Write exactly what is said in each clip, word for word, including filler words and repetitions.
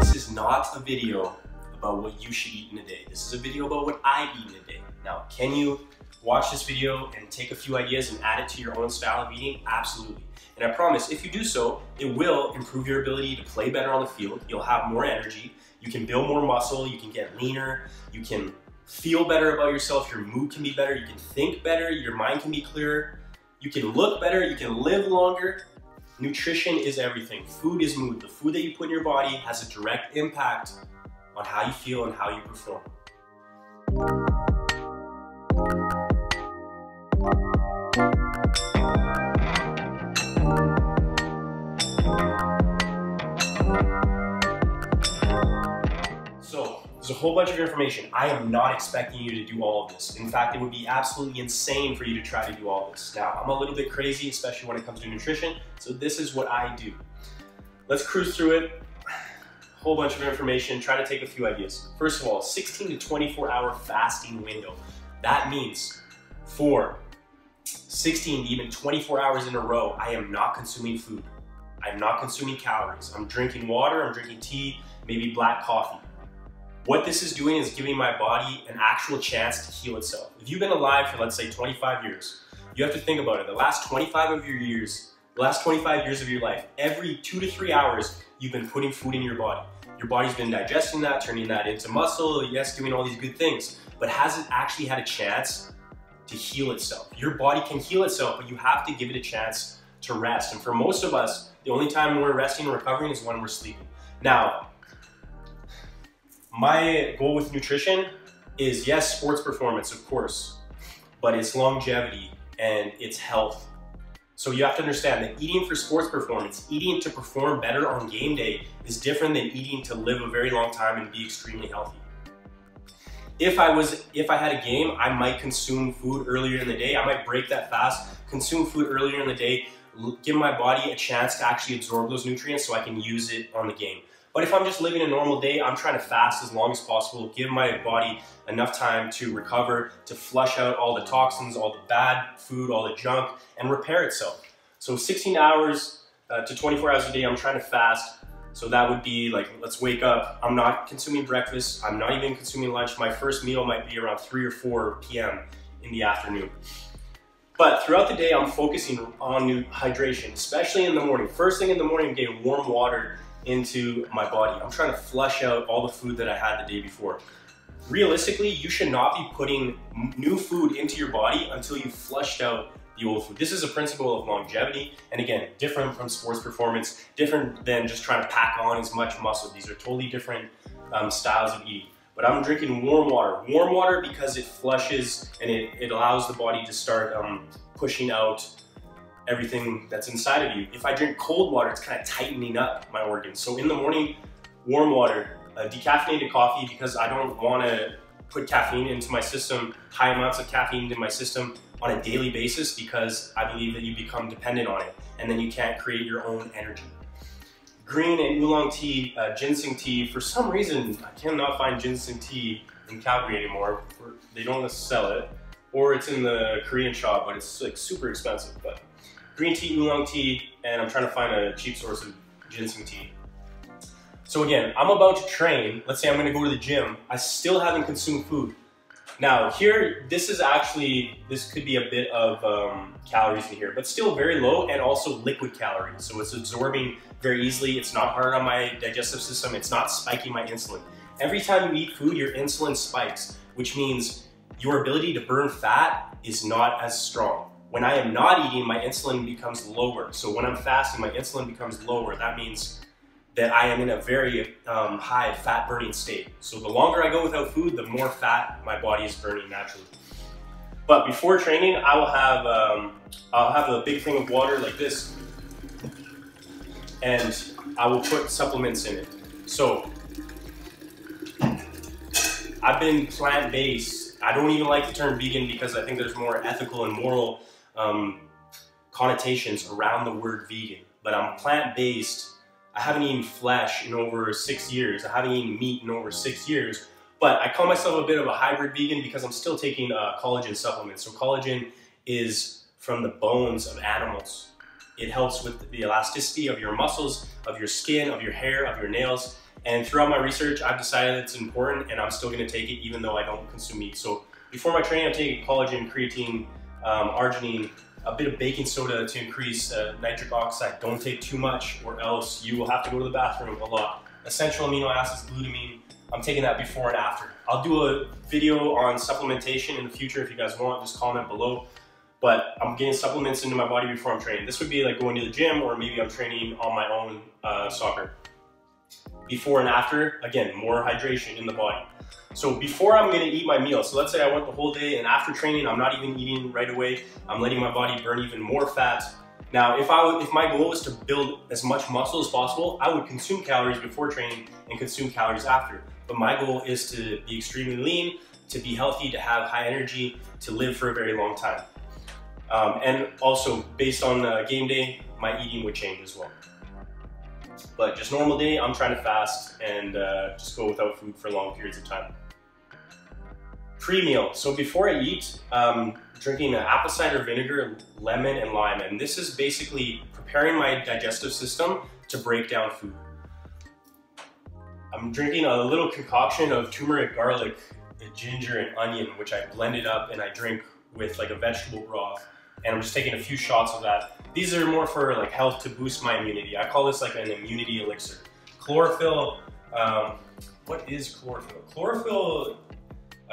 This is not a video about what you should eat in a day. This is a video about what I eat in a day. Now, can you watch this video and take a few ideas and add it to your own style of eating? Absolutely. And I promise, if you do so, it will improve your ability to play better on the field. You'll have more energy. You can build more muscle. You can get leaner. You can feel better about yourself. Your mood can be better. You can think better. Your mind can be clearer. You can look better. You can live longer. Nutrition is everything. Food is mood. The food that you put in your body has a direct impact on how you feel and how you perform. So, there's a whole bunch of information. I am not expecting you to do all of this. In fact, it would be absolutely insane for you to try to do all of this. Now, I'm a little bit crazy, especially when it comes to nutrition, so this is what I do. Let's cruise through it. Whole bunch of information, try to take a few ideas. First of all, sixteen to twenty-four hour fasting window. That means for sixteen to even twenty-four hours in a row, I am not consuming food. I'm not consuming calories. I'm drinking water, I'm drinking tea, maybe black coffee. What this is doing is giving my body an actual chance to heal itself. If you've been alive for, let's say, twenty-five years, you have to think about it. The last twenty-five of your years, the last twenty-five years of your life, every two to three hours, you've been putting food in your body. Your body's been digesting that, turning that into muscle, yes, doing all these good things, but hasn't actually had a chance to heal itself. Your body can heal itself, but you have to give it a chance to rest. And for most of us, the only time we're resting and recovering is when we're sleeping. Now, my goal with nutrition is, yes, sports performance, of course, but it's longevity and it's health. So you have to understand that eating for sports performance, eating to perform better on game day, is different than eating to live a very long time and be extremely healthy. If I was, if I had a game, I might consume food earlier in the day. I might break that fast, consume food earlier in the day, give my body a chance to actually absorb those nutrients so I can use it on the game. But if I'm just living a normal day, I'm trying to fast as long as possible, give my body enough time to recover, to flush out all the toxins, all the bad food, all the junk, and repair itself. So sixteen hours uh, to twenty-four hours a day, I'm trying to fast. So that would be like, let's wake up. I'm not consuming breakfast. I'm not even consuming lunch. My first meal might be around three or four p m in the afternoon. But throughout the day, I'm focusing on hydration, especially in the morning. First thing in the morning, I'm getting warm water into my body. I'm trying to flush out all the food that I had the day before. Realistically, you should not be putting new food into your body until you've flushed out the old food. This is a principle of longevity, and again, different from sports performance, different than just trying to pack on as much muscle. These are totally different um, styles of eating. But I'm drinking warm water. Warm water because it flushes and it, it allows the body to start um, pushing out everything that's inside of you. If I drink cold water, it's kind of tightening up my organs. So in the morning, warm water, uh, decaffeinated coffee, because I don't want to put caffeine into my system, high amounts of caffeine into my system on a daily basis, because I believe that you become dependent on it and then you can't create your own energy. Green and oolong tea, uh, ginseng tea. For some reason, I cannot find ginseng tea in Calgary anymore. They don't sell it, or it's in the Korean shop, but it's like super expensive. But green tea, oolong tea, and I'm trying to find a cheap source of ginseng tea. So again, I'm about to train. Let's say I'm gonna go to the gym. I still haven't consumed food. Now here, this is actually, this could be a bit of um, calories in here, but still very low, and also liquid calories. So it's absorbing very easily. It's not hard on my digestive system. It's not spiking my insulin. Every time you eat food, your insulin spikes, which means your ability to burn fat is not as strong. When I am not eating, my insulin becomes lower. So when I'm fasting, my insulin becomes lower. That means that I am in a very um, high fat burning state. So the longer I go without food, the more fat my body is burning naturally. But before training, I will have um, I'll have a big thing of water like this, and I will put supplements in it. So I've been plant-based. I don't even like the term vegan because I think there's more ethical and moral um, connotations around the word vegan. But I'm plant-based. I haven't eaten flesh in over six years. I haven't eaten meat in over six years. But I call myself a bit of a hybrid vegan because I'm still taking uh, collagen supplements. So collagen is from the bones of animals. It helps with the elasticity of your muscles, of your skin, of your hair, of your nails. And throughout my research, I've decided it's important and I'm still gonna take it even though I don't consume meat. So before my training, I'm taking collagen, creatine, um, arginine, a bit of baking soda to increase uh, nitric oxide. Don't take too much or else you will have to go to the bathroom a lot. Essential amino acids, glutamine, I'm taking that before and after. I'll do a video on supplementation in the future if you guys want, just comment below. But I'm getting supplements into my body before I'm training. This would be like going to the gym or maybe I'm training on my own uh, soccer. Before and after, again, more hydration in the body. So before I'm gonna eat my meal, so let's say I went the whole day and after training, I'm not even eating right away. I'm letting my body burn even more fat. Now, if, I, if my goal is to build as much muscle as possible, I would consume calories before training and consume calories after. But my goal is to be extremely lean, to be healthy, to have high energy, to live for a very long time. Um, and also based on uh, game day, my eating would change as well. But just normal day, I'm trying to fast and uh, just go without food for long periods of time. Pre-meal, so before I eat, um, drinking apple cider vinegar, lemon and lime. And this is basically preparing my digestive system to break down food. I'm drinking a little concoction of turmeric, garlic, ginger and onion, which I blended up and I drink with like a vegetable broth. And I'm just taking a few shots of that. These are more for like health to boost my immunity. I call this like an immunity elixir. Chlorophyll, um, what is chlorophyll? Chlorophyll,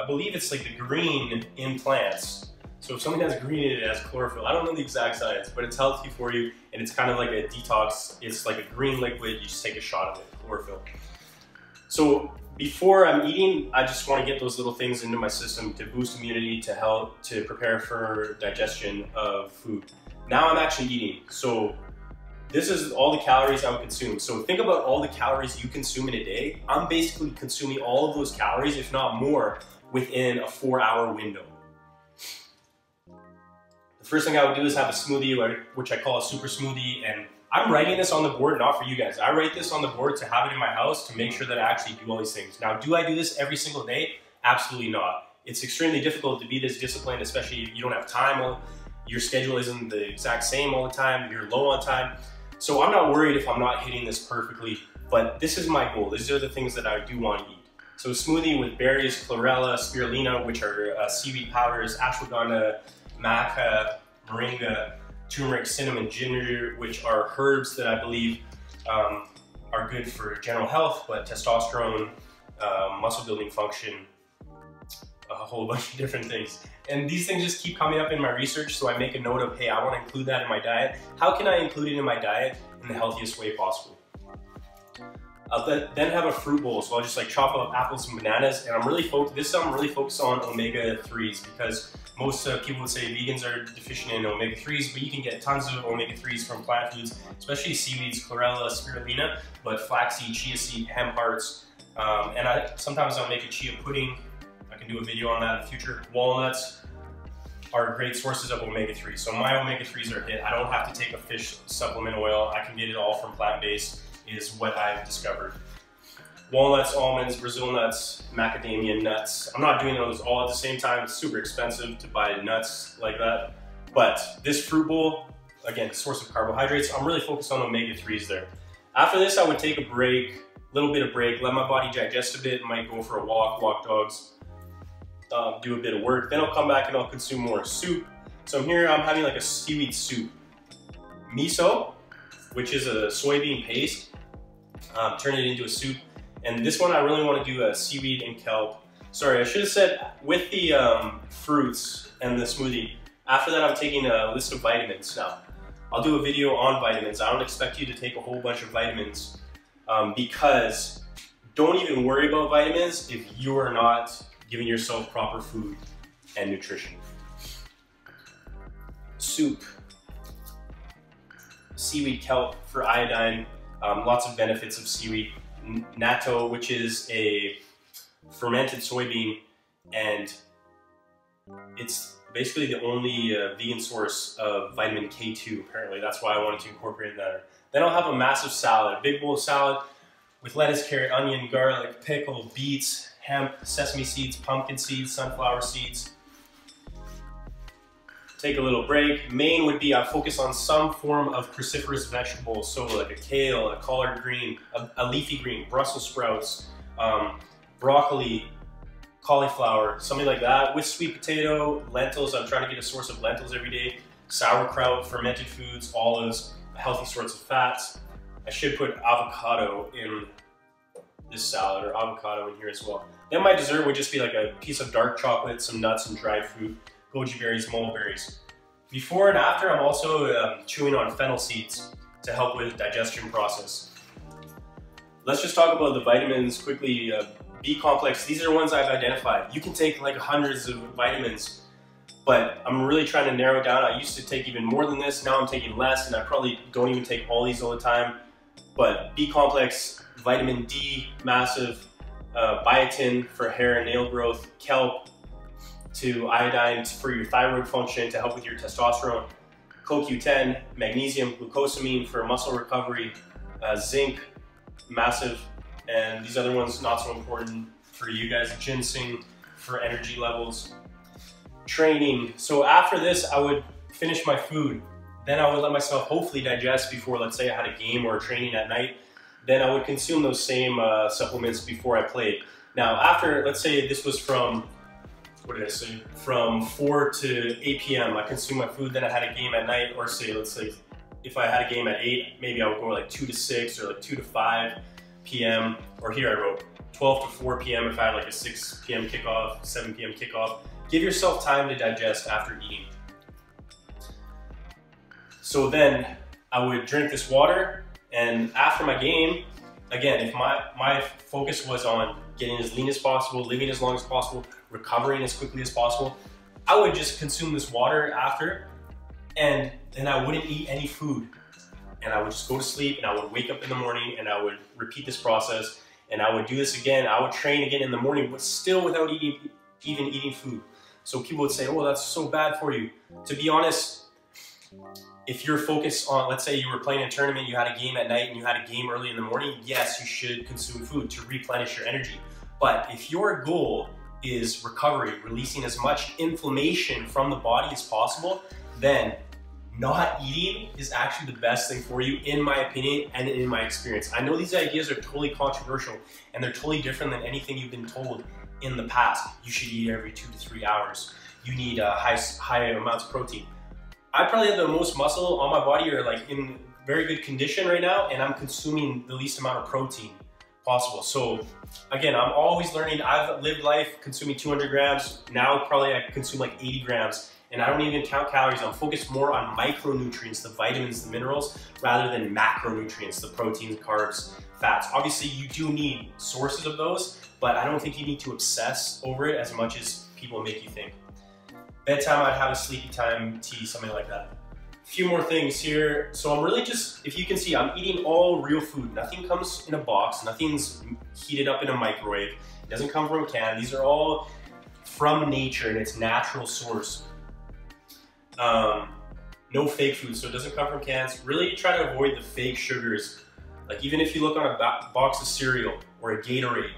I believe it's like the green in plants. So if something has green in it, it has chlorophyll. I don't know the exact science, but it's healthy for you. And it's kind of like a detox. It's like a green liquid. You just take a shot of it, chlorophyll. So before I'm eating, I just want to get those little things into my system to boost immunity, to help, to prepare for digestion of food. Now I'm actually eating. So this is all the calories I would consume. So think about all the calories you consume in a day. I'm basically consuming all of those calories, if not more, within a four hour window. The first thing I would do is have a smoothie, which I call a super smoothie, and I'm writing this on the board, not for you guys. I write this on the board to have it in my house to make sure that I actually do all these things. Now, do I do this every single day? Absolutely not. It's extremely difficult to be this disciplined, especially if you don't have time. Your schedule isn't the exact same all the time. You're low on time. So I'm not worried if I'm not hitting this perfectly, but this is my goal. These are the things that I do want to eat. So a smoothie with berries, chlorella, spirulina, which are uh, seaweed powders, ashwagandha, maca, moringa, turmeric, cinnamon, ginger, which are herbs that I believe um, are good for general health, but testosterone, uh, muscle building function, a whole bunch of different things. And these things just keep coming up in my research, so I make a note of, hey, I want to include that in my diet. How can I include it in my diet in the healthiest way possible? I'll then have a fruit bowl, so I'll just like chop up apples and bananas, and I'm really focused, this time I'm really focused on omega threes because most uh, people would say vegans are deficient in omega threes, but you can get tons of omega threes from plant foods, especially seaweeds, chlorella, spirulina, but flaxseed, chia seed, hemp hearts, um, and I sometimes I'll make a chia pudding. I can do a video on that in the future. Walnuts are great sources of omega threes, so my omega threes are hit. I don't have to take a fish supplement oil. I can get it all from plant-based, is what I've discovered. Walnuts, almonds, Brazil nuts, macadamia nuts. I'm not doing those all at the same time. It's super expensive to buy nuts like that. But this fruit bowl, again, source of carbohydrates. I'm really focused on omega threes there. After this, I would take a break, little bit of break, let my body digest a bit, might go for a walk, walk dogs, um, do a bit of work. Then I'll come back and I'll consume more soup. So I'm here, I'm having like a seaweed soup. Miso, which is a soybean paste, um, turn it into a soup. And this one, I really want to do a seaweed and kelp. Sorry, I should have said with the um, fruits and the smoothie. After that, I'm taking a list of vitamins now. I'll do a video on vitamins. I don't expect you to take a whole bunch of vitamins um, because don't even worry about vitamins if you are not giving yourself proper food and nutrition. Soup, seaweed kelp for iodine, um, lots of benefits of seaweed. Natto, which is a fermented soybean, and it's basically the only uh, vegan source of vitamin K two, apparently. That's why I wanted to incorporate that. Then I'll have a massive salad, a big bowl of salad with lettuce, carrot, onion, garlic, pickle, beets, hemp, sesame seeds, pumpkin seeds, sunflower seeds. take a little break. Main would be I focus on some form of cruciferous vegetables, so like a kale, a collard green, a, a leafy green, Brussels sprouts, um, broccoli, cauliflower, something like that, with sweet potato, lentils. I'm trying to get a source of lentils every day, sauerkraut, fermented foods, olives, healthy sorts of fats. I should put avocado in this salad, or avocado in here as well. Then my dessert would just be like a piece of dark chocolate, some nuts and dried fruit, goji berries, mulberries. Before and after, I'm also um, chewing on fennel seeds to help with digestion process. Let's just talk about the vitamins quickly. Uh, B complex, these are the ones I've identified. You can take like hundreds of vitamins, but I'm really trying to narrow it down. I used to take even more than this, now I'm taking less, and I probably don't even take all these all the time. But B complex, vitamin D, massive, uh, biotin for hair and nail growth, kelp to iodine for your thyroid function to help with your testosterone, C O Q ten, magnesium, glucosamine for muscle recovery, uh, zinc, massive. And these other ones, not so important for you guys, ginseng for energy levels. Training, so after this, I would finish my food. Then I would let myself hopefully digest before, let's say I had a game or a training at night. Then I would consume those same uh, supplements before I played. Now after, let's say this was from, what did I say? From four to eight P M, I consumed my food, then I had a game at night, or say, let's say, if I had a game at eight, maybe I would go like two to six or like two to five P M or here I wrote twelve to four P M if I had like a six P M kickoff, seven P M kickoff. Give yourself time to digest after eating. So then I would drink this water, and after my game, again, if my, my focus was on getting as lean as possible, living as long as possible, recovering as quickly as possible, I would just consume this water after, and then I wouldn't eat any food. And I would just go to sleep, and I would wake up in the morning, and I would repeat this process, and I would do this again. I would train again in the morning, but still without eating, even eating food. So people would say, oh, that's so bad for you. To be honest, if you're focused on, let's say you were playing a tournament, you had a game at night and you had a game early in the morning, yes, you should consume food to replenish your energy. But if your goal is recovery, releasing as much inflammation from the body as possible, then not eating is actually the best thing for you, in my opinion and in my experience. I know these ideas are totally controversial and they're totally different than anything you've been told in the past. You should eat every two to three hours. You need uh, high, high amounts of protein. I probably have the most muscle on my body, or like in very good condition right now, and I'm consuming the least amount of protein possible. So again, I'm always learning. I've lived life consuming two hundred grams. Now probably I consume like eighty grams. And I don't even count calories. I'm focused more on micronutrients, the vitamins, the minerals, rather than macronutrients, the proteins, carbs, fats. Obviously, you do need sources of those, but I don't think you need to obsess over it as much as people make you think. Bedtime, I'd have a sleepy time tea, something like that. A few more things here. So I'm really just, if you can see, I'm eating all real food. Nothing comes in a box. Nothing's heated up in a microwave. It doesn't come from a can. These are all from nature and its natural source. Um, no fake food, so it doesn't come from cans. Really try to avoid the fake sugars. Like even if you look on a box of cereal or a Gatorade,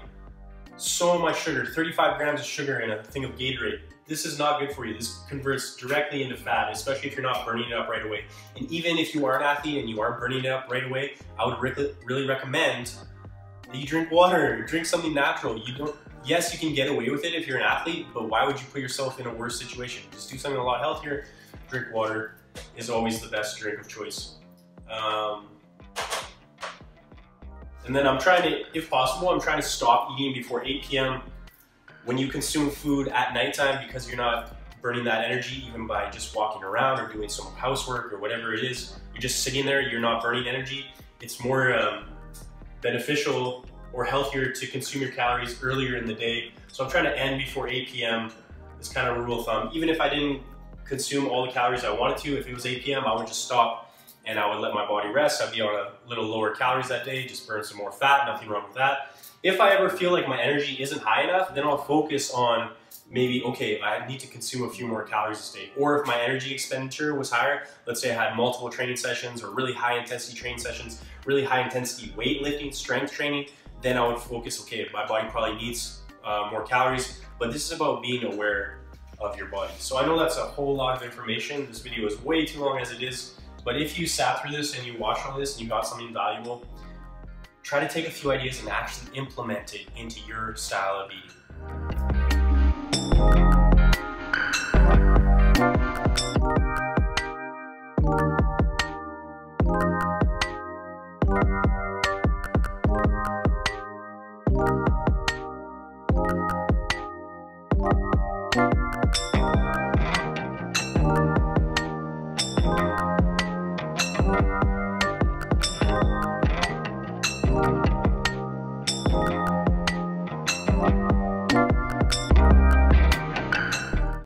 so much sugar, thirty-five grams of sugar in a thing of Gatorade. This is not good for you. This converts directly into fat, especially if you're not burning it up right away. And even if you are an athlete and you are burning it up right away, I would re really recommend that you drink water, drink something natural. You don't, yes, you can get away with it if you're an athlete, but why would you put yourself in a worse situation? Just do something a lot healthier. Drink water is always the best drink of choice. Um, and then I'm trying to, if possible, I'm trying to stop eating before eight P M When you consume food at nighttime, because you're not burning that energy even by just walking around or doing some housework or whatever it is, you're just sitting there, you're not burning energy. It's more um, beneficial or healthier to consume your calories earlier in the day. So I'm trying to end before eight P M It's kind of a rule of thumb. Even if I didn't consume all the calories I wanted to, if it was eight P M I would just stop and I would let my body rest. I'd be on a little lower calories that day, just burn some more fat, nothing wrong with that. If I ever feel like my energy isn't high enough, then I'll focus on maybe, okay, I need to consume a few more calories this day. Or if my energy expenditure was higher, let's say I had multiple training sessions or really high intensity training sessions, really high intensity weightlifting, strength training, then I would focus, okay, my body probably needs uh, more calories. But this is about being aware of your body. So I know that's a whole lot of information. This video is way too long as it is, but if you sat through this and you watched all this and you got something valuable, try to take a few ideas and actually implement it into your style of eating.